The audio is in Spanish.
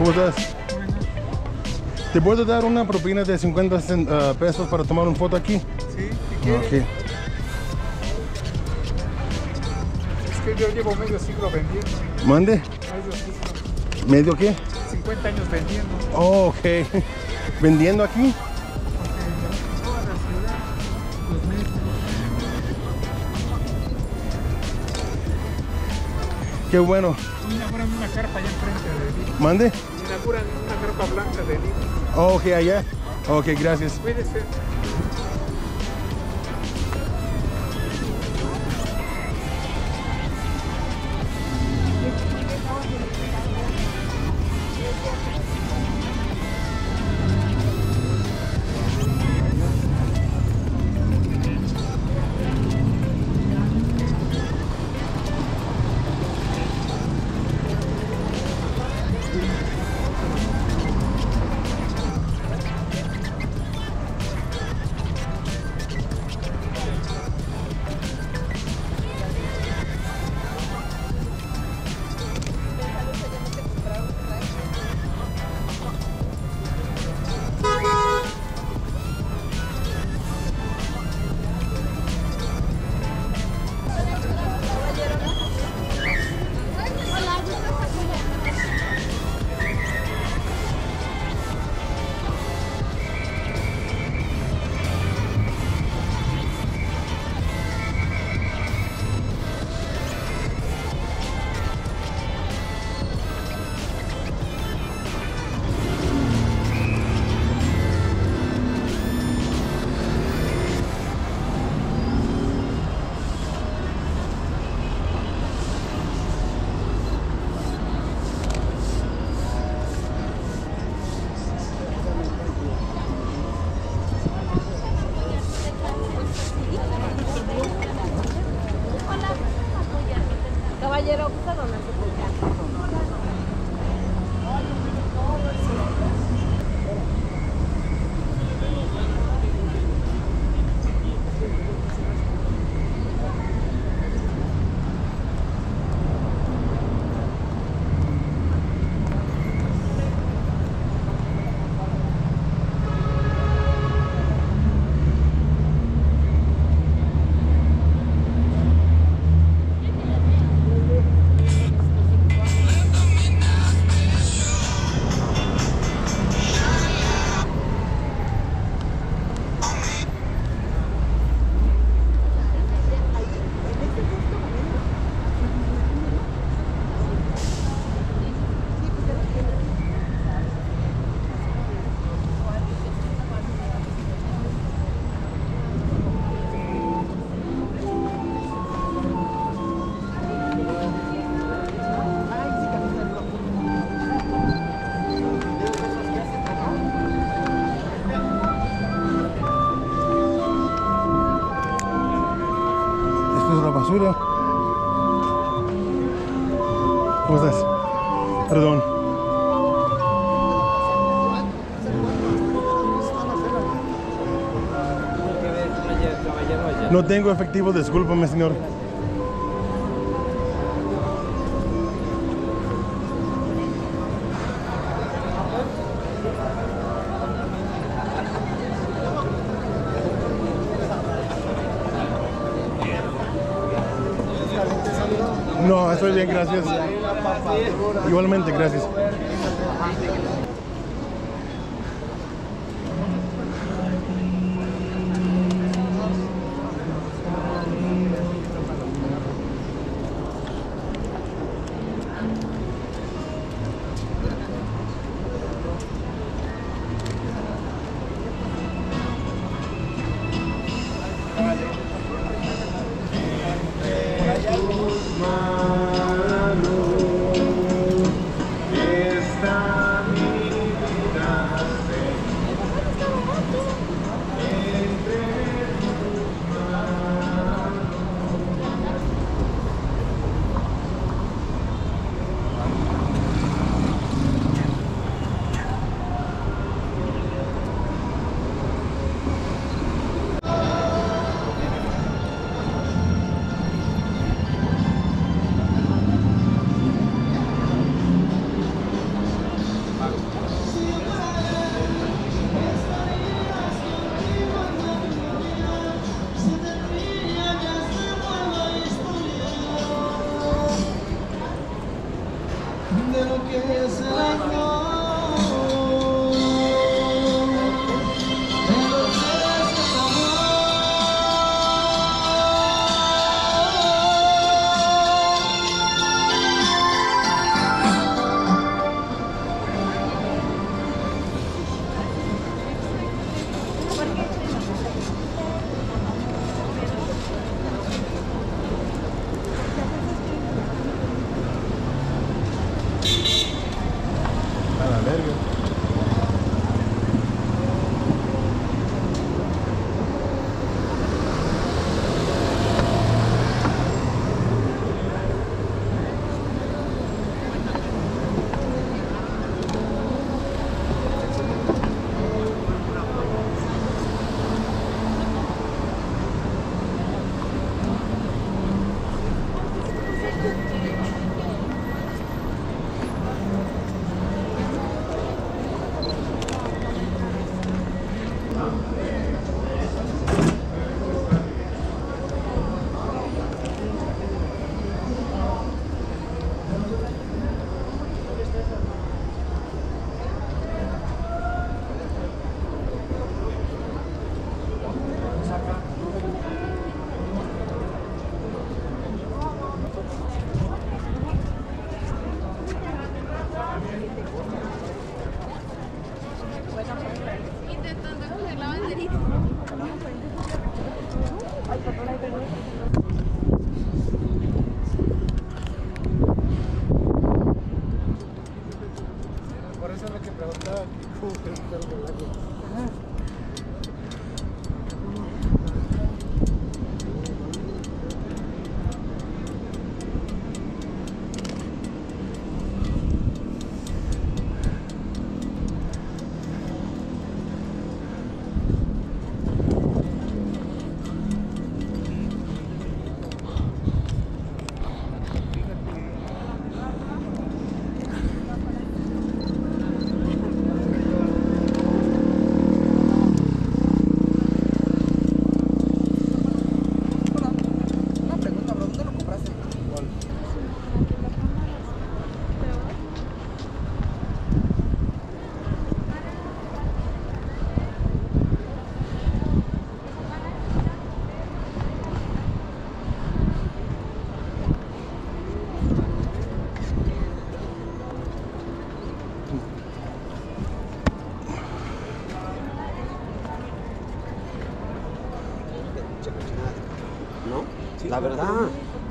¿Cómo estás? ¿Te puedo dar una propina de 50 pesos para tomar una foto aquí? Sí, si quieres. Es que yo llevo medio siglo vendiendo. ¿Mande? Medio siglo. ¿Medio qué? 50 años vendiendo. Oh, ok. ¿Vendiendo aquí? Qué bueno. Inauguran una carpa allá enfrente de mí. ¿Mande? Inauguran una carpa blanca de mí. Oh, ok, allá. Ok, gracias. Cuídese. ¿Cómo estás? Perdón. No tengo efectivo, discúlpame, señor. No, estoy bien, gracias. Igualmente, gracias. Mano, está mi La verdad.